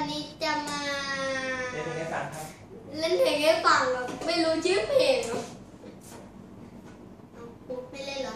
วันนี้จะมาเล่นเพลงให้ฟังครับเล่นเพลงให้ฟังไม่รู้ชื่อเพลงหรอไม่เล่น